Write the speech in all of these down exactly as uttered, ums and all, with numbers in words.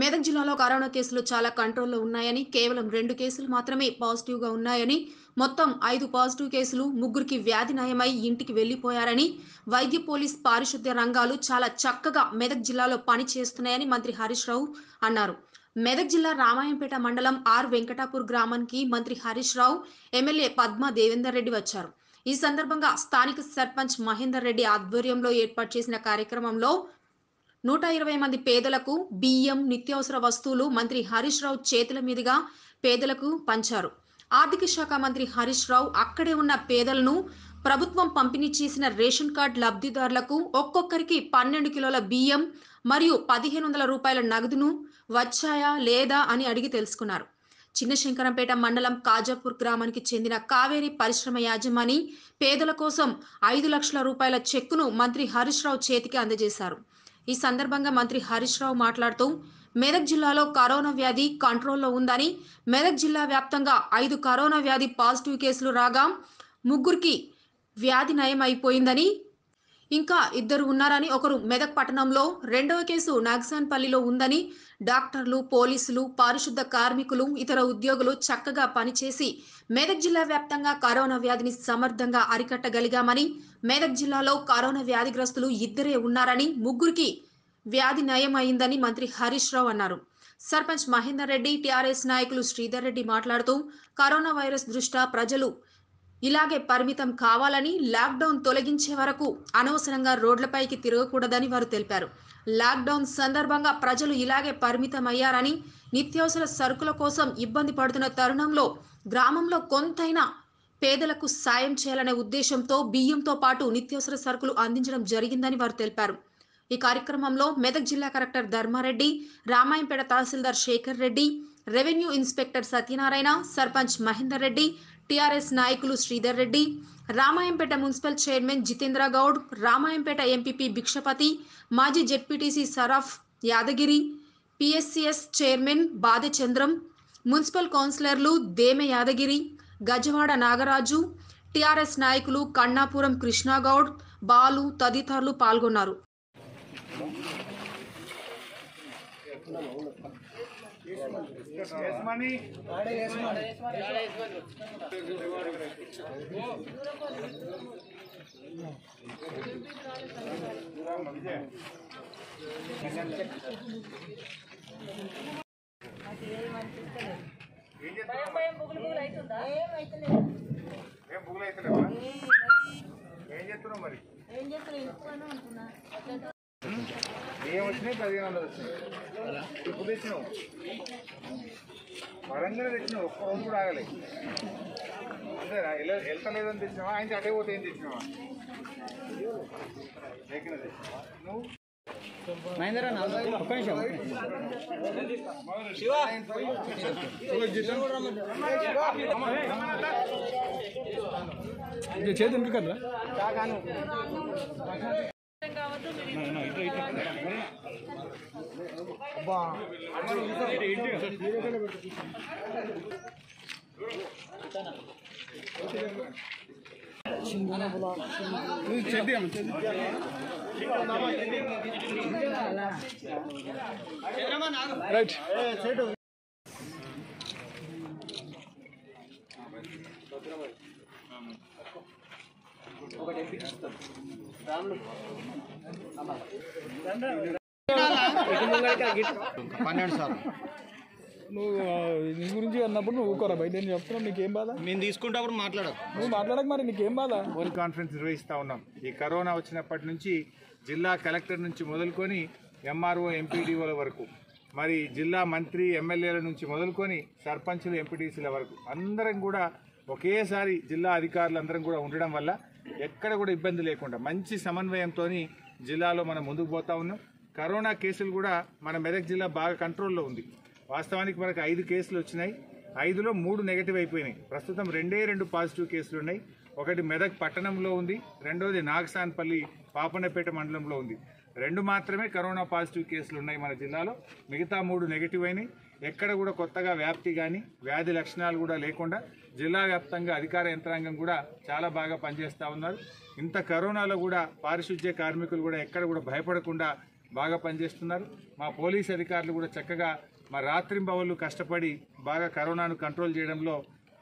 మెదక్ జిల్లాలో కరోనా కేసులు చాలా కంట్రోల్లో ఉన్నాయని, కేవలం రెండు కేసులు మాత్రమే పాజిటివ్గా ఉన్నాయని, మొత్తం ఐదు పాజిటివ్ కేసులు, ముగ్గురికి వ్యాధి నయమై ఇంటికి వెళ్లిపోయారని, వైద్య పోలీస్ పారిశుద్ధ్య రంగాలు చాలా చక్కగా మెదక్ జిల్లాలో పని చేస్తున్నాయని మంత్రి హరీష్ రావు అన్నారు. మెదక్ జిల్లా రామాయంపేట మండలం ఆర్ వెంకటాపూర్ గ్రామానికి మంత్రి హరీష్ రావు, ఎమ్మెల్యే పద్మా దేవేందర్ రెడ్డి వచ్చారు. ఈ సందర్భంగా స్థానిక సర్పంచ్ మహేందర్ రెడ్డి ఆధ్వర్యంలో ఏర్పాటు చేసిన కార్యక్రమంలో నూట ఇరవై మంది పేదలకు బియ్యం, నిత్యావసర వస్తువులు మంత్రి హరీష్ రావు చేతుల మీదుగా పేదలకు పంచారు. ఆర్థిక శాఖ మంత్రి హరీష్ రావు అక్కడే ఉన్న పేదలను ప్రభుత్వం పంపిణీ చేసిన రేషన్ కార్డు లబ్ధిదారులకు ఒక్కొక్కరికి పన్నెండు కిలోల బియ్యం మరియు పదిహేను వందల రూపాయల నగదును వచ్చాయా లేదా అని అడిగి తెలుసుకున్నారు. చిన్నశంకరంపేట మండలం కాజాపూర్ గ్రామానికి చెందిన కావేరీ పరిశ్రమ యాజమాని పేదల కోసం ఐదు లక్షల రూపాయల చెక్కును మంత్రి హరీష్ రావు చేతికి అందజేశారు. ఈ సందర్భంగా మంత్రి హరీష్ రావు మాట్లాడుతూ మెదక్ జిల్లాలో కరోనా వ్యాధి కంట్రోల్లో ఉందని, మెదక్ జిల్లా వ్యాప్తంగా ఐదు కరోనా వ్యాధి పాజిటివ్ కేసులు రాగా ముగ్గురికి వ్యాధి నయం అయిపోయిందని, ఇంకా ఇద్దరు ఉన్నారని, ఒకరు మెదక్ పట్టణంలో, రెండవ కేసు నాగసాన్పల్లిలో ఉందని, డాక్టర్లు, పోలీసులు, పారిశుద్ధ కార్మికులు, ఇతర ఉద్యోగులు చక్కగా పనిచేసి మెదక్ జిల్లా వ్యాప్తంగా కరోనా వ్యాధిని సమర్థంగా అరికట్టగలిగామని, మెదక్ జిల్లాలో కరోనా వ్యాధిగ్రస్తులు ఇద్దరే ఉన్నారని, ముగ్గురికి వ్యాధి నయం అయిందని మంత్రి హరీష్ రావు అన్నారు. సర్పంచ్ మహేందర్ రెడ్డి, టీఆర్ఎస్ నాయకులు శ్రీధర్ రెడ్డి మాట్లాడుతూ కరోనా వైరస్ దృష్ట్యా ప్రజలు ఇలాగే పరిమితం కావాలని, లాక్డౌన్ తొలగించే వరకు అనవసరంగా రోడ్లపైకి తిరగకూడదని వారు తెలిపారు. లాక్డౌన్ సందర్భంగా ప్రజలు ఇలాగే పరిమితం అయ్యారని, నిత్యావసర సరుకుల కోసం ఇబ్బంది పడుతున్న తరుణంలో గ్రామంలో కొంతైనా పేదలకు సాయం చేయాలనే ఉద్దేశంతో బియ్యంతో పాటు నిత్యావసర సరుకులు అందించడం జరిగిందని వారు తెలిపారు. ఈ కార్యక్రమంలో మెదక్ జిల్లా కలెక్టర్ ధర్మారెడ్డి, రామాయంపేట తహసీల్దార్ Shekar Reddy, revenue inspector Satyanarayana, sarpanch Mahender Reddy, TRS నాయకులు Sridhar Reddy, Ramayampet municipal chairman Jitendra Goud, Ramayampet MPP Bhikshapathi, మాజీ ZPTC Saraf Yadagiri, PSCS chairman Bade Chandram, municipal కౌన్సిలర్లు దేమె యాదగిరి, గజవాడ నాగరాజు, టీఆర్ఎస్ నాయకులు కన్నాపురం కృష్ణ గౌడ్, బాలు తదితరులు పాల్గొన్నారు. మరి ఏం వచ్చినాయి? పదిహేను వందలు వచ్చినాయి. ఇప్పుడు తెచ్చినావు వరంగల్ తెచ్చినావు, ఒక్క రోజు కూడా ఆగలేదు. అంతేనా? వెళ్తలేదని తెచ్చినావా? ఆయన అటే పోతే ఏం తెచ్చినావా? లేకుండా తెచ్చినావా? నువ్వు చేతి కదా పన్నెండు సార్లు నువ్వు నీ గురించి అన్నప్పుడు నువ్వు ఊరుకోరా బయట. నేను చెప్తున్నావు, నీకేం బాధ? నేను తీసుకుంటప్పుడు మాట్లాడకు, నువ్వు మాట్లాడక. మరి నీకేం బాధ? ఫోన్ కాన్ఫరెన్స్ నిర్వహిస్తూ ఉన్నాం. ఈ కరోనా వచ్చినప్పటి నుంచి జిల్లా కలెక్టర్ నుంచి మొదలుకొని ఎంఆర్ఓ, ఎంపీడీఓల వరకు, మరి జిల్లా మంత్రి, ఎమ్మెల్యేల నుంచి మొదలుకొని సర్పంచులు, ఎంపీటీసీల వరకు అందరం కూడా ఒకేసారి జిల్లా అధికారులందరం కూడా ఉండడం వల్ల ఎక్కడ కూడా ఇబ్బంది లేకుండా మంచి సమన్వయంతో జిల్లాలో మనం ముందుకు పోతా ఉన్నాం. కరోనా కేసులు కూడా మన మెదక్ జిల్లా బాగా కంట్రోల్లో ఉంది. వాస్తవానికి మనకు ఐదు కేసులు వచ్చినాయి, ఐదులో మూడు నెగిటివ్ అయిపోయినాయి. ప్రస్తుతం రెండే రెండు పాజిటివ్ కేసులు ఉన్నాయి. ఒకటి మెదక్ పట్టణంలో ఉంది, రెండోది నాగసాన్పల్లి పాపన్నపేట మండలంలో ఉంది. రెండు మాత్రమే కరోనా పాజిటివ్ కేసులు ఉన్నాయి మన జిల్లాలో, మిగతా మూడు నెగిటివ్ అయినాయి. ఎక్కడ కూడా కొత్తగా వ్యాప్తి కానీ వ్యాధి లక్షణాలు కూడా లేకుండా జిల్లా వ్యాప్తంగా అధికార యంత్రాంగం కూడా చాలా బాగా పనిచేస్తూ ఉన్నారు. ఇంత కరోనాలో కూడా పారిశుద్ధ్య కార్మికులు కూడా ఎక్కడ కూడా భయపడకుండా బాగా పనిచేస్తున్నారు. మా పోలీస్ అధికారులు కూడా చక్కగా మా రాత్రింబవళ్ళు కష్టపడి బాగా కరోనాను కంట్రోల్ చేయడంలో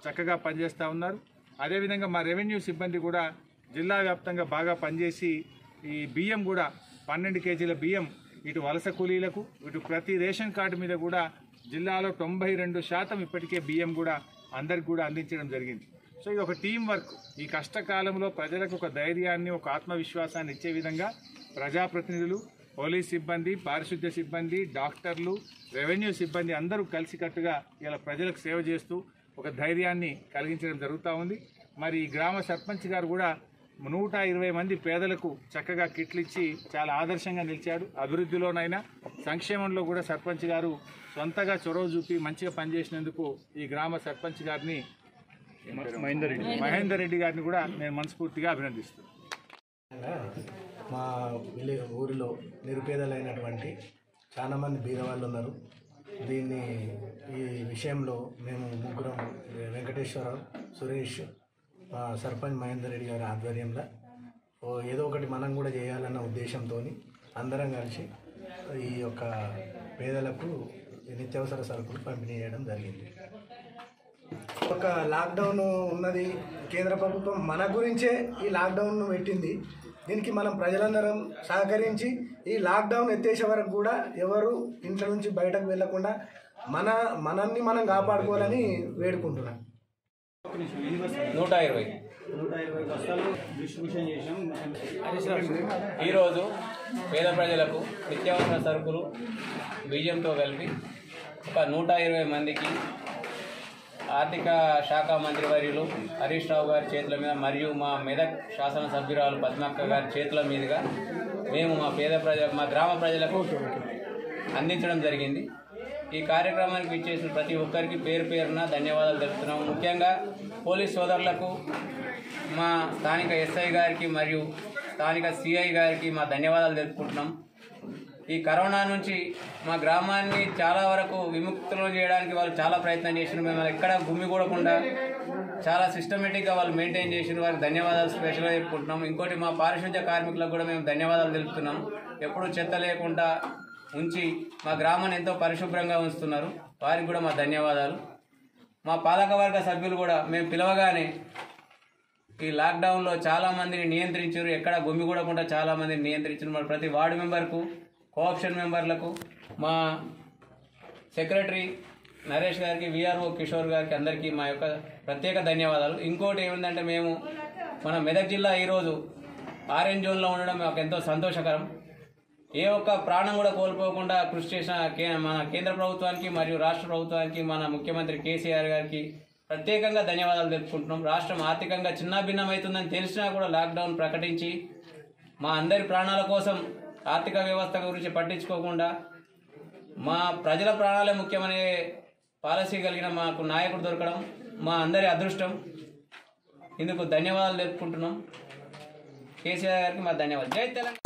చక్కగా పనిచేస్తూ ఉన్నారు. అదేవిధంగా మా రెవెన్యూ సిబ్బంది కూడా జిల్లా వ్యాప్తంగా బాగా పనిచేసి ఈ బియ్యం కూడా పన్నెండు కేజీల బియ్యం ఇటు వలస కూలీలకు ఇటు ప్రతి రేషన్ కార్డు మీద కూడా జిల్లాలో తొంభై రెండు శాతం ఇప్పటికే బియ్యం కూడా అందరికి కూడా అందించడం జరిగింది. సో ఇది ఒక టీం వర్క్. ఈ కష్టకాలంలో ప్రజలకు ఒక ధైర్యాన్ని ఒక ఆత్మవిశ్వాసాన్ని ఇచ్చే విధంగా ప్రజాప్రతినిధులు, పోలీస్ సిబ్బంది, పారిశుద్ధ్య సిబ్బంది, డాక్టర్లు, రెవెన్యూ సిబ్బంది అందరూ కలిసికట్టుగా ఇలా ప్రజలకు సేవ చేస్తూ ఒక ధైర్యాన్ని కలిగించడం జరుగుతూ ఉంది. మరి గ్రామ సర్పంచ్ గారు కూడా నూట ఇరవై మంది పేదలకు చక్కగా కిట్లు ఇచ్చి చాలా ఆదర్శంగా నిలిచారు. అభివృద్ధిలోనైనా సంక్షేమంలో కూడా సర్పంచ్ గారు సొంతగా చొరవ చూపి మంచిగా పనిచేసినందుకు ఈ గ్రామ సర్పంచ్ గారిని మహేందర్ రెడ్డి మహేందర్ రెడ్డి గారిని కూడా నేను మనస్ఫూర్తిగా అభినందిస్తున్నాను. మా ఊరిలో నిరుపేదలైనటువంటి చాలామంది బీదవాళ్ళు ఉన్నారు. దీన్ని ఈ విషయంలో మేము ముగ్గురం వెంకటేశ్వర, సురేష్, సర్పంచ్ మహేందర్ రెడ్డి గారి ఆధ్వర్యంలో ఏదో ఒకటి మనం కూడా చేయాలన్న ఉద్దేశంతో అందరం కలిసి ఈ యొక్క పేదలకు నిత్యావసర సరుకులు పంపిణీ చేయడం జరిగింది. ఒక లాక్డౌన్ ఉన్నది, కేంద్ర ప్రభుత్వం మన గురించే ఈ లాక్డౌన్ను పెట్టింది. దీనికి మనం ప్రజలందరం సహకరించి ఈ లాక్డౌన్ ఎత్తేసే వరకు కూడా ఎవరు ఇంట్లో నుంచి బయటకు వెళ్లకుండా మన మనల్ని మనం కాపాడుకోవాలని వేడుకుంటున్నాం. నూట ఇరవై నూట ఇరవై బస్సులు డిస్ట్రిబ్యూషన్ చేసాం. ఈరోజు పేద ప్రజలకు నిత్యావసర సరుకులు బియ్యంతో కలిపి ఒక నూట ఇరవై మందికి ఆర్థిక శాఖ మంత్రి వర్యులు హరీష్ రావు గారి చేతుల మీద మరియు మా మెదక్ శాసనసభ్యురాలు పద్మక్క గారి చేతుల మీదుగా మేము మా పేద ప్రజ మా గ్రామ ప్రజలకు అందించడం జరిగింది. ఈ కార్యక్రమానికి ఇచ్చేసిన ప్రతి ఒక్కరికి పేరు పేరున ధన్యవాదాలు తెలుపుతున్నాము. ముఖ్యంగా పోలీస్ సోదరులకు, మా స్థానిక ఎస్ఐ గారికి మరియు స్థానిక సిఐ గారికి మా ధన్యవాదాలు తెలుపుకుంటున్నాం. ఈ కరోనా నుంచి మా గ్రామాన్ని చాలా వరకు విముక్తులు చేయడానికి వాళ్ళు చాలా ప్రయత్నం చేసిన, మేము ఎక్కడ గుమ్మి కూడకుండా చాలా సిస్టమేటిక్గా వాళ్ళు మెయింటైన్ చేసిన వారికి ధన్యవాదాలు స్పెషల్గా చెప్పుకుంటున్నాం. ఇంకోటి మా పారిశుద్ధ్య కార్మికులకు కూడా మేము ధన్యవాదాలు తెలుపుతున్నాం. ఎప్పుడూ చెత్త లేకుండా ఉంచి మా గ్రామాన్ని ఎంతో పరిశుభ్రంగా ఉంచుతున్నారు, వారికి కూడా మా ధన్యవాదాలు. మా పాలకవర్గ సభ్యులు కూడా మేము పిలవగానే ఈ లాక్డౌన్లో చాలామందిని నియంత్రించారు, ఎక్కడ గుమ్మి కూడకుండా చాలామందిని నియంత్రించారు. మరి ప్రతి వార్డు మెంబర్కు, కోఆప్షన్ మెంబర్లకు, మా సెక్రటరీ నరేష్ గారికి, విఆర్ఓ కిషోర్ గారికి అందరికీ మా యొక్క ప్రత్యేక ధన్యవాదాలు. ఇంకోటి ఏమిటంటే మేము మన మెదక్ జిల్లా ఈరోజు ఆరెంజ్ జోన్లో ఉండడం మాకు ఎంతో సంతోషకరం. ఏ ఒక్క ప్రాణం కూడా కోల్పోకుండా కృషి చేసిన మన కేంద్ర ప్రభుత్వానికి మరియు రాష్ట్ర ప్రభుత్వానికి, మన ముఖ్యమంత్రి కేసీఆర్ గారికి ప్రత్యేకంగా ధన్యవాదాలు తెలుపుకుంటున్నాం. రాష్ట్రం ఆర్థికంగా చిన్నాభిన్నమవుతుందని తెలిసినా కూడా లాక్డౌన్ ప్రకటించి మా అందరి ప్రాణాల కోసం, ఆర్థిక వ్యవస్థ గురించి పట్టించుకోకుండా మా ప్రజల ప్రాణాలే ముఖ్యమనే పాలసీ కలిగిన మాకు నాయకుడు దొరకడం మా అందరి అదృష్టం. ఇందుకు ధన్యవాదాలు తెలుపుకుంటున్నాం. కేసీఆర్ గారికి మా ధన్యవాదాలు. జై తెలంగాణ.